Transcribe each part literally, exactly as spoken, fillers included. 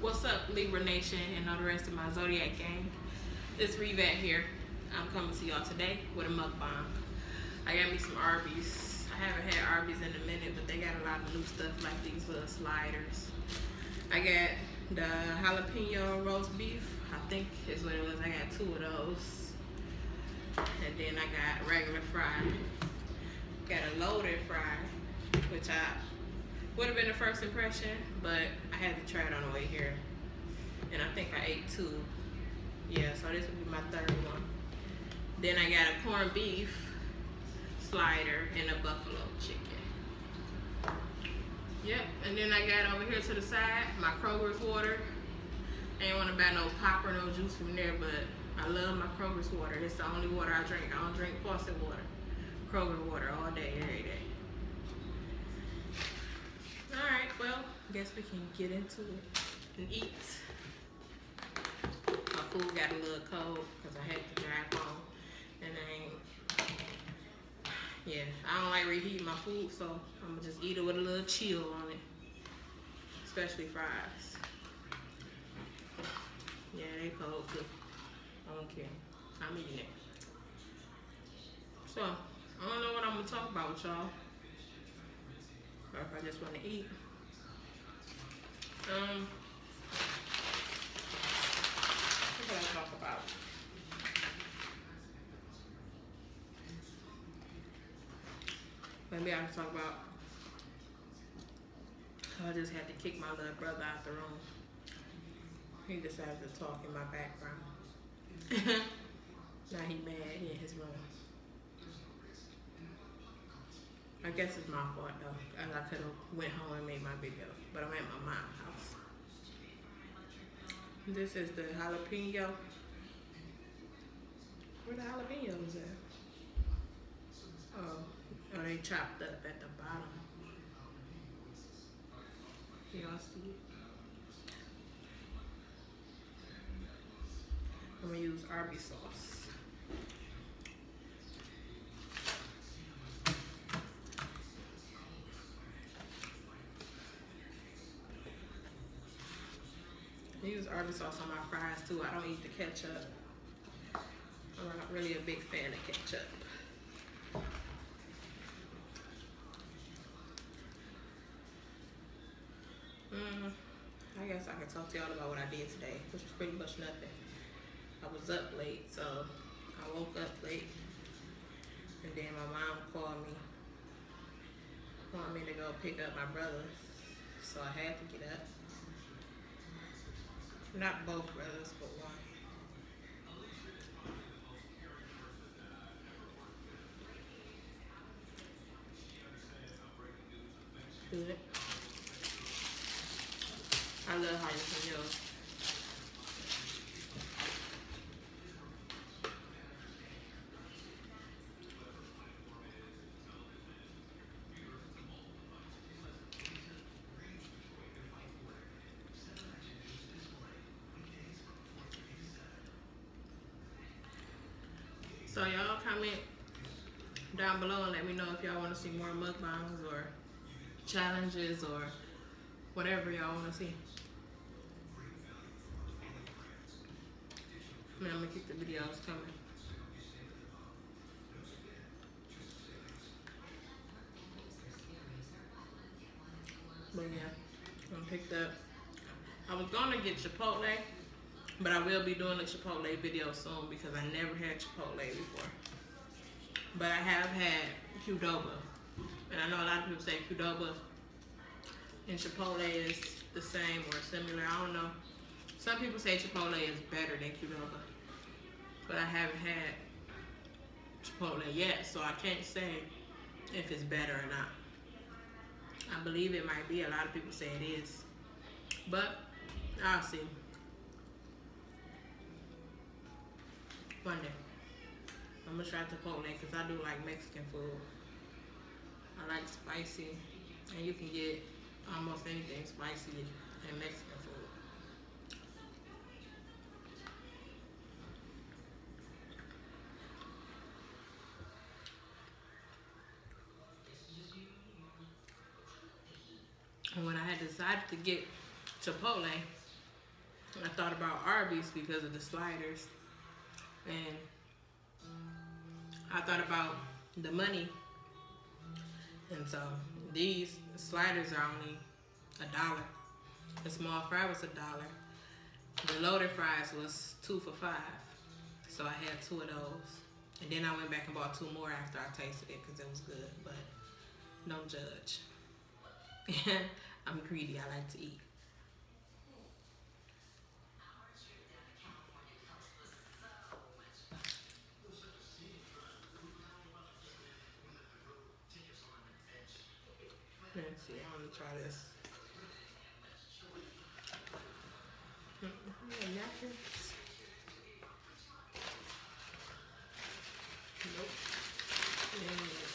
What's up, Libra Nation, and all the rest of my Zodiac gang? It's Revat here. I'm coming to y'all today with a mukbang. I got me some Arby's. I haven't had Arby's in a minute, but they got a lot of new stuff like these little sliders. I got the jalapeno roast beef, I think is what it was. I got two of those. And then I got regular fry. Got a loaded fry, which I would have been the first impression, but I had to try it on the way here. And I think I ate two. Yeah, so this would be my third one. Then I got a corned beef slider and a buffalo chicken. Yep, and then I got over here to the side, my Kroger's water. I ain't wanna buy no pop or no juice from there, but I love my Kroger's water. It's the only water I drink. I don't drink faucet water. Kroger water all day, every day. Alright, well, guess we can get into it and eat. My food got a little cold because I had to drive home and I ain't, yeah, I don't like reheating my food, so I'm gonna just eat it with a little chill on it, especially fries. Yeah, they cold too. I don't care. I'm eating it. So, I don't know what I'm gonna talk about with y'all. Or if I just want to eat. Um, what can I talk about? Maybe I'll talk about how I just had to kick my little brother out the room. He decided to talk in my background. Now he mad, he in his room. I guess it's my fault though, and I could have went home and made my video, but I'm at my mom's house. This is the jalapeno. Where the jalapenos at? Oh, oh, they chopped up at the bottom. Y'all see it? I'm gonna use Arby's sauce. I use Arby's sauce on my fries too. I don't eat the ketchup. I'm not really a big fan of ketchup. Mm, I guess I can talk to y'all about what I did today, which was pretty much nothing. I was up late, so I woke up late. And then my mom called me, wanted me to go pick up my brother. So I had to get up. Not both brothers, but one. Good. I love jalapenos. So y'all comment down below and let me know if y'all want to see more mukbangs or challenges or whatever y'all want to see. I mean, I'm gonna keep the videos coming. But yeah, I picked up. I was gonna get Chipotle. But I will be doing a Chipotle video soon because I never had Chipotle before. But I have had Qdoba. And I know a lot of people say Qdoba and Chipotle is the same or similar. I don't know. Some people say Chipotle is better than Qdoba. But I haven't had Chipotle yet, so I can't say if it's better or not. I believe it might be. A lot of people say it is. But I'll see. One day, I'm gonna try Chipotle because I do like Mexican food. I like spicy, and you can get almost anything spicy in Mexican food. And when I had decided to get Chipotle, I thought about Arby's because of the sliders, and I thought about the money, and so these sliders are only a dollar. The small fry was a dollar. The loaded fries was two for five, so I had two of those, and then I went back and bought two more after I tasted it because it was good. But don't judge. I'm greedy. I like to eat. Let's see. I want to try this. Nope.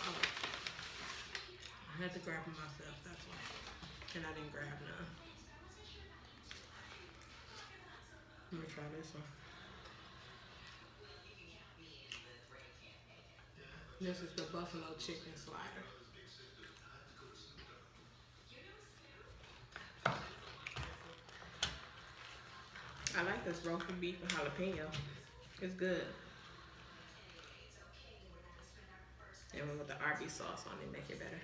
Oh. I had to grab them myself, that's why. And I didn't grab none. I'm gonna try this one. This is the buffalo chicken slider. I like this roasted beef and jalapeno. It's good. And with the Arby's sauce on it, make it better.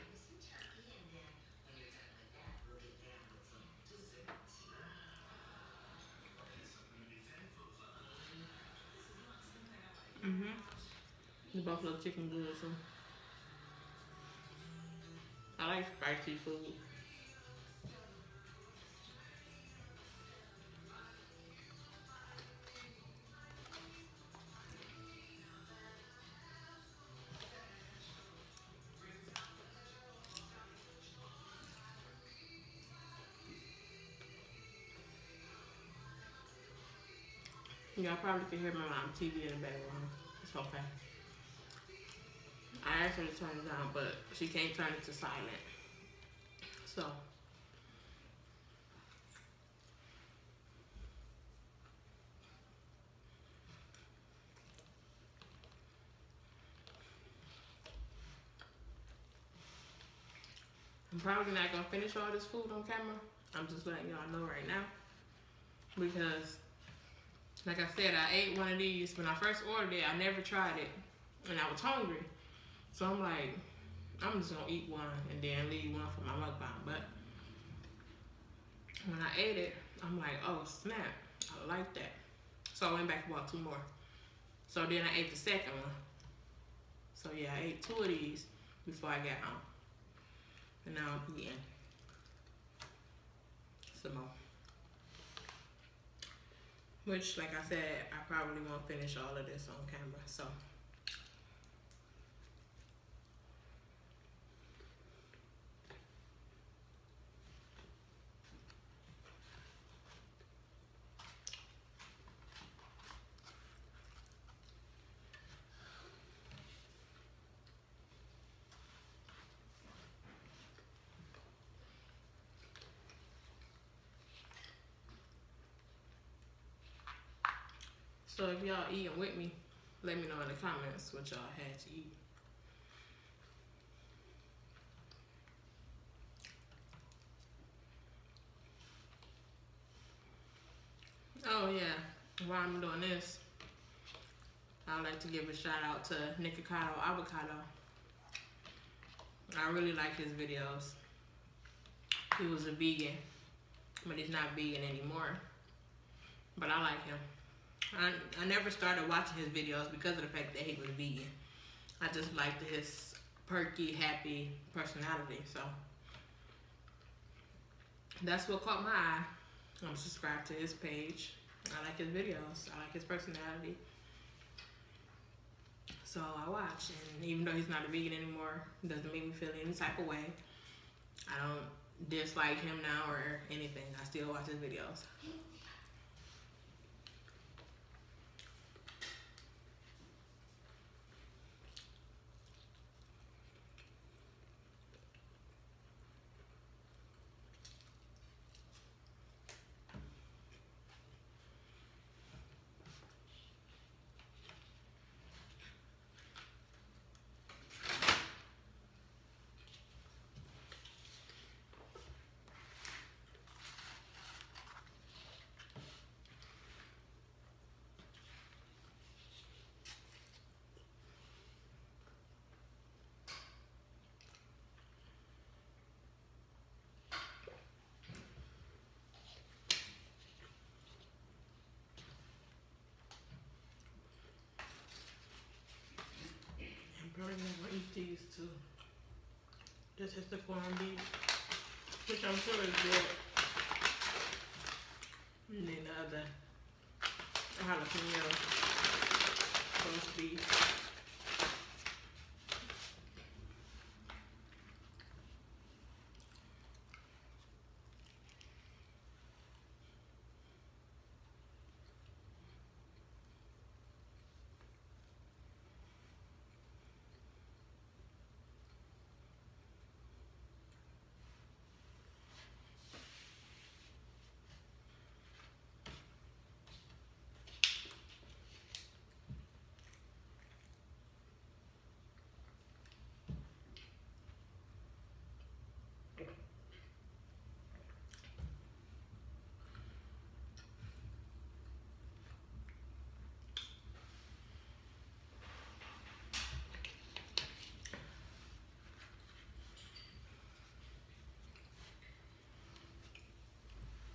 Mm-hmm. The buffalo chicken good too. I like spicy food. Y'all probably can hear my mom T V in the background. It's okay. I asked her to turn it down, but she can't turn it to silent. So. I'm probably not going to finish all this food on camera. I'm just letting y'all know right now. Because... like I said, I ate one of these. When I first ordered it, I never tried it. And I was hungry. So I'm like, I'm just going to eat one and then leave one for my mukbang. But when I ate it, I'm like, oh, snap. I like that. So I went back and bought two more. So then I ate the second one. So yeah, I ate two of these before I got home. And now I'm eating some more. Which, like I said, I probably won't finish all of this on camera, so. So if y'all eating with me, let me know in the comments what y'all had to eat. Oh yeah, while I'm doing this, I'd like to give a shout out to Nikocado Avocado. I really like his videos. He was a vegan, but he's not vegan anymore. But I like him. I, I never started watching his videos because of the fact that he was vegan. I just liked his perky, happy personality. So that's what caught my eye. I'm subscribed to his page. I like his videos. I like his personality. So I watch. And even though he's not a vegan anymore, it doesn't make me feel any type of way. I don't dislike him now or anything. I still watch his videos. This is the corned beef, which I'm sure is good. And then the other jalapeno roast beef.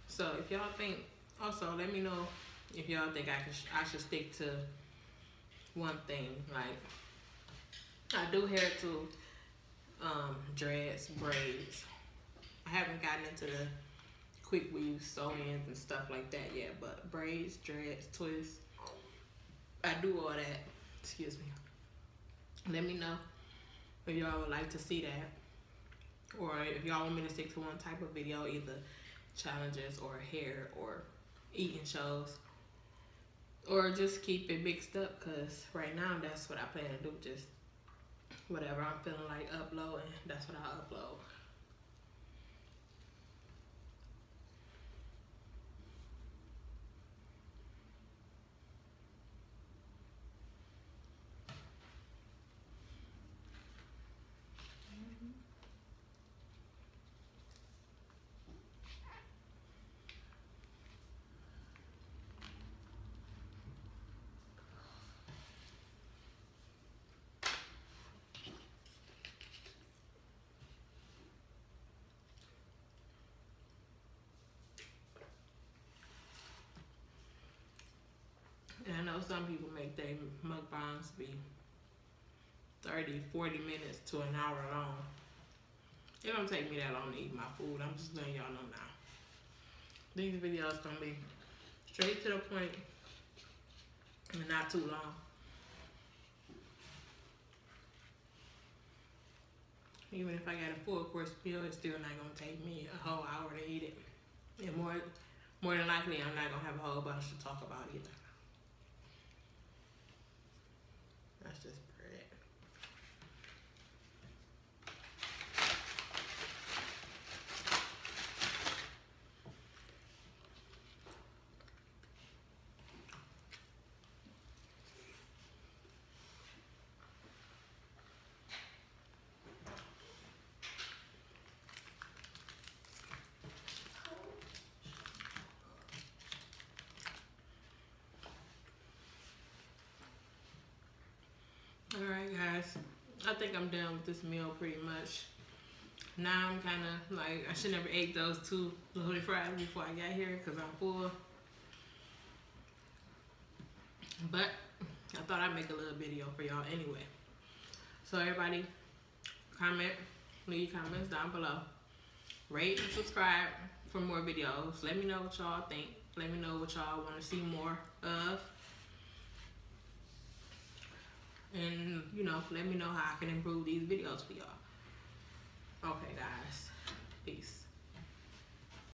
So if y'all think, also let me know if y'all think I, can, I should stick to one thing. Like, I do hair too, um, dreads, braids. I haven't gotten into the quick weave sew-ins and stuff like that yet, but braids, dreads, twists, I do all that. Excuse me. Let me know if y'all would like to see that, or if y'all want me to stick to one type of video, either challenges or hair or eating shows, or just keep it mixed up, because right now that's what I plan to do. Just whatever I'm feeling like uploading, that's what I upload. And I know some people make their mukbangs be thirty, forty minutes to an hour long. It don't take me that long to eat my food. I'm just letting y'all know now. These videos gonna be straight to the point and not too long. Even if I got a full course meal, it's still not gonna take me a whole hour to eat it. And more, more than likely, I'm not gonna have a whole bunch to talk about either. That's just bread. Alright guys, I think I'm done with this meal pretty much. Now I'm kind of like, I should never ate those two little fries before I got here because I'm full. But I thought I'd make a little video for y'all anyway. So everybody, comment, leave comments down below. Rate and subscribe for more videos. Let me know what y'all think. Let me know what y'all want to see more of. And, you know, let me know how I can improve these videos for y'all. Okay, guys. Peace.